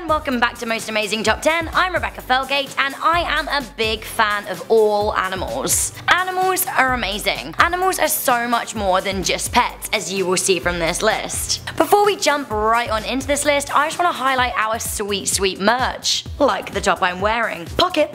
and welcome back to Most Amazing Top 10. I'm Rebecca Felgate and I am a big fan of all animals. Animals are amazing. Animals are so much more than just pets, as you will see from this list. Before we jump right on into this list, I just want to highlight our sweet, sweet merch, like the top I'm wearing. Pocket.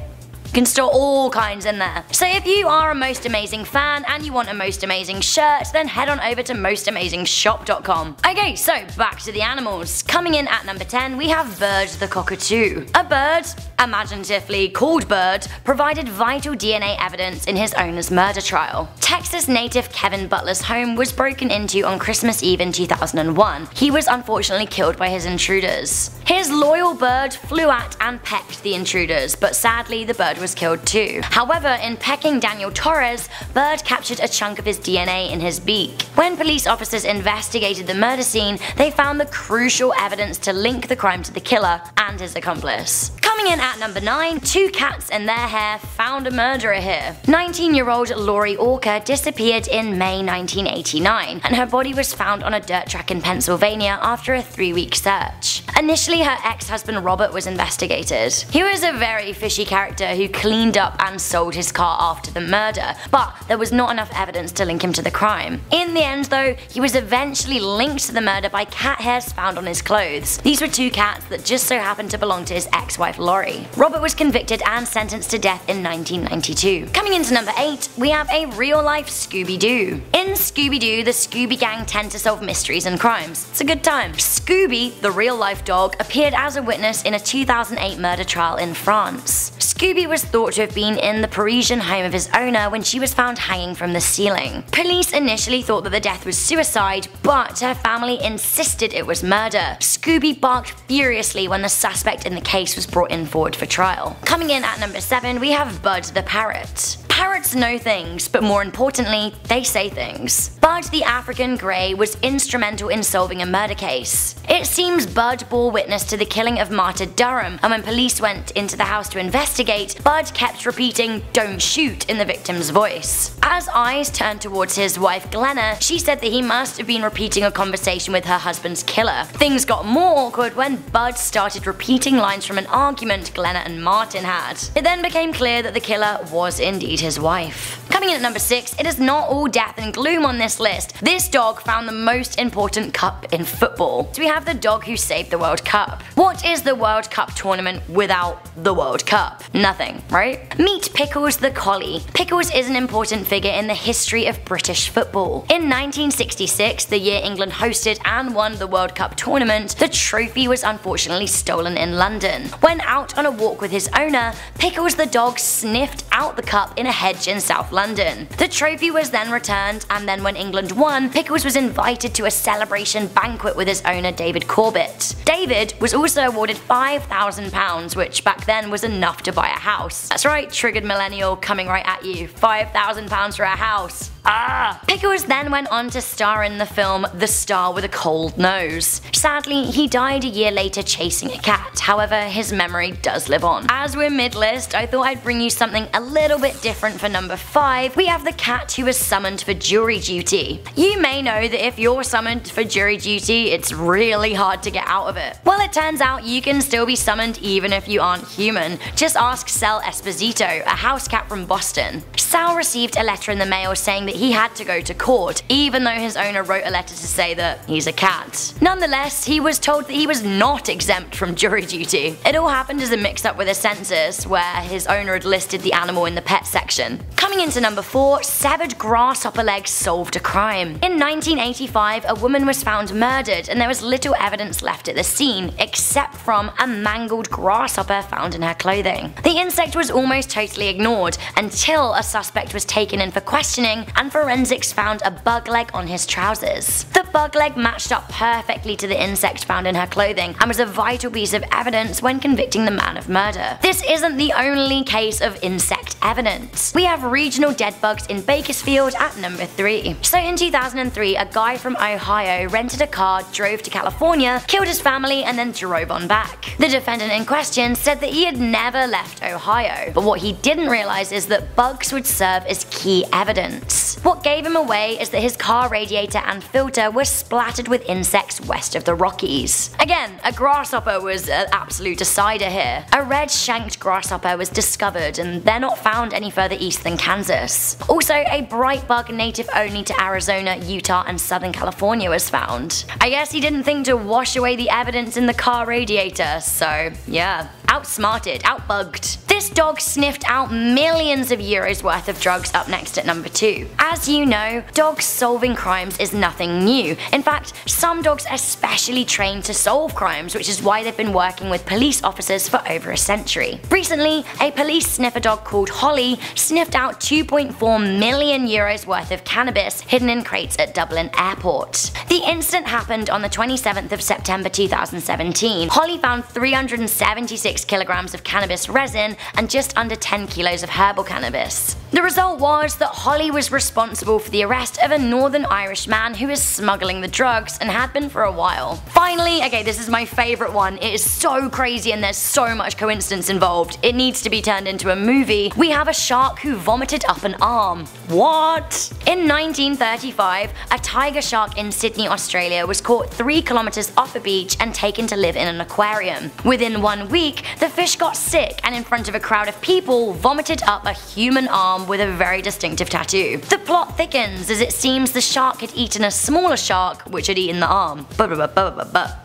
You can store all kinds in there. So if you are a Most Amazing fan and you want a Most Amazing shirt, then head on over to MostAmazingShop.com. Okay, so back to the animals. Coming in at number 10, we have Bird the Cockatoo. A bird, imaginatively called Bird, provided vital DNA evidence in his owner's murder trial. Texas native Kevin Butler's home was broken into on Christmas Eve in 2001. He was unfortunately killed by his intruders. His loyal bird flew at and pecked the intruders, but sadly the bird was killed too. However, in pecking Daniel Torres, Bird captured a chunk of his DNA in his beak. When police officers investigated the murder scene, they found the crucial evidence to link the crime to the killer and his accomplice. Coming in at number 9, two cats and their hair found a murderer here. 19-year-old Lori Orker disappeared in May 1989, and her body was found on a dirt track in Pennsylvania after a 3-week search. Initially, her ex-husband Robert was investigated. He was a very fishy character who cleaned up and sold his car after the murder, but there was not enough evidence to link him to the crime. In the end though, he was eventually linked to the murder by cat hairs found on his clothes. These were two cats that just so happened to belong to his ex-wife Laurie. Robert was convicted and sentenced to death in 1992. Coming into number 8, we have a real-life Scooby-Doo. In Scooby-Doo, the Scooby gang tend to solve mysteries and crimes. It's a good time. Scooby, the real-life dog, appeared as a witness in a 2008 murder trial in France. Scooby was thought to have been in the Parisian home of his owner when she was found hanging from the ceiling. Police initially thought that the death was suicide, but her family insisted it was murder. Scooby barked furiously when the suspect in the case was brought in forward for trial. Coming in at number 7, we have Bud the Parrot. Parrots know things, but more importantly, they say things. Bud the African Grey was instrumental in solving a murder case. It seems Bud bore witness to the killing of Martha Durham, and when police went into the house to investigate, Bud kept repeating "don't shoot" in the victim's voice. As eyes turned towards his wife Glenna, she said that he must have been repeating a conversation with her husband's killer. Things got more awkward when Bud started repeating lines from an argument Glenna and Martin had. It then became clear that the killer was indeed his wife. Coming in at number 6, it is not all death and gloom on this list. This dog found the most important cup in football. So we have the dog who saved the World Cup. What is the World Cup tournament without the World Cup? Nothing, right? Meet Pickles the Collie. Pickles is an important figure in the history of British football. In 1966, the year England hosted and won the World Cup tournament, the trophy was unfortunately stolen in London. When out on a walk with his owner, Pickles the dog sniffed out the cup in a hedge in South London. The trophy was then returned, and then when England won, Pickles was invited to a celebration banquet with his owner David Corbett. David was also awarded £5,000, which back then was enough to buy a house. That's right, triggered millennial coming right at you. £5,000 for a house. Ah! Pickles then went on to star in the film The Star with a Cold Nose. Sadly, he died a year later chasing a cat, however his memory does live on. As we're mid-list, I thought I'd bring you something a little bit different for number 5. We have the cat who was summoned for jury duty. You may know that if you're summoned for jury duty, it's really hard to get out of it. Well, it turns out you can still be summoned even if you aren't human. Just ask Sal Esposito, a house cat from Boston. Sal received a letter in the mail saying that he had to go to court, even though his owner wrote a letter to say that he's a cat. Nonetheless, he was told that he was not exempt from jury duty. It all happened as a mix-up with a census, where his owner had listed the animal in the pet section. Coming into number 4, severed grasshopper legs solved a crime. In 1985, a woman was found murdered, and there was little evidence left at the scene, except from a mangled grasshopper found in her clothing. The insect was almost totally ignored, until a suspect was taken in for questioning, and forensics found a bug leg on his trousers. The bug leg matched up perfectly to the insect found in her clothing and was a vital piece of evidence when convicting the man of murder. This isn't the only case of insect evidence. We have regional dead bugs in Bakersfield at number 3. So in 2003, a guy from Ohio rented a car, drove to California, killed his family, and then drove on back. The defendant in question said that he had never left Ohio, but what he didn't realize is that bugs would serve as key evidence. What gave him away is that his car radiator and filter were splattered with insects west of the Rockies. Again, a grasshopper was an absolute decider here. A red-shanked grasshopper was discovered, and they're not found any further east than Kansas. Also, a bright bug native only to Arizona, Utah, and Southern California was found. I guess he didn't think to wash away the evidence in the car radiator, so yeah. Outsmarted, outbugged. This dog sniffed out millions of euros worth of drugs up next at number 2. As you know, dogs solving crimes is nothing new. In fact, some dogs are specially trained to solve crimes, which is why they've been working with police officers for over a century. Recently, a police sniffer dog called Holly sniffed out 2.4 million euros worth of cannabis hidden in crates at Dublin Airport. The incident happened on the 27th of September 2017. Holly found 376 kilograms of cannabis resin and just under 10 kilos of herbal cannabis. The result was that Holly was responsible for the arrest of a Northern Irish man who was smuggling the drugs and had been for a while. Finally, okay, this is my favourite one. It is so crazy and there's so much coincidence involved. It needs to be turned into a movie. We have a shark who vomited up an arm. What? In 1935, a tiger shark in Sydney, Australia was caught 3 kilometres off a beach and taken to live in an aquarium. Within 1 week, the fish got sick and in front of a crowd of people vomited up a human arm with a very distinctive tattoo. The plot thickens as it seems the shark had eaten a smaller shark which had eaten the arm.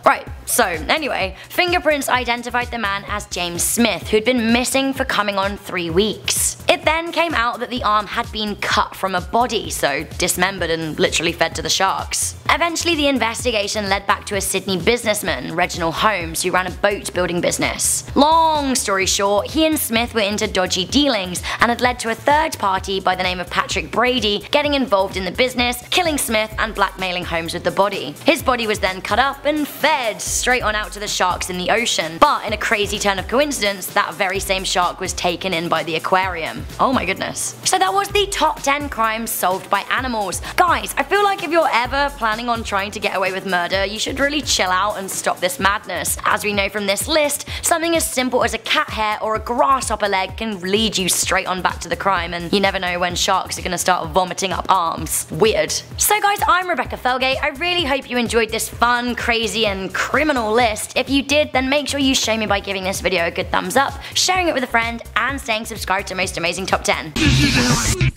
Right. So anyway, fingerprints identified the man as James Smith, who'd been missing for coming on 3 weeks. It then came out that the arm had been cut from a body, so dismembered and literally fed to the sharks. Eventually the investigation led back to a Sydney businessman, Reginald Holmes, who ran a boat building business. Long story short, he and Smith were into dodgy dealings and had led to a third party by the name of Patrick Brady getting involved in the business, killing Smith and blackmailing Holmes with the body. His body was then cut up and fed straight on out to the sharks in the ocean, but in a crazy turn of coincidence, that very same shark was taken in by the aquarium. Oh my goodness. So that was the top 10 crimes solved by animals. Guys, I feel like if you're ever planning on trying to get away with murder, you should really chill out and stop this madness. As we know from this list, something as simple as a cat hair or a grasshopper leg can lead you straight on back to the crime, and you never know when sharks are gonna start vomiting up arms. Weird. So guys, I'm Rebecca Felgate. I really hope you enjoyed this fun, crazy, and criminal list. If you did, then make sure you show me by giving this video a good thumbs up, sharing it with a friend, and staying subscribed to Most Amazing Top 10.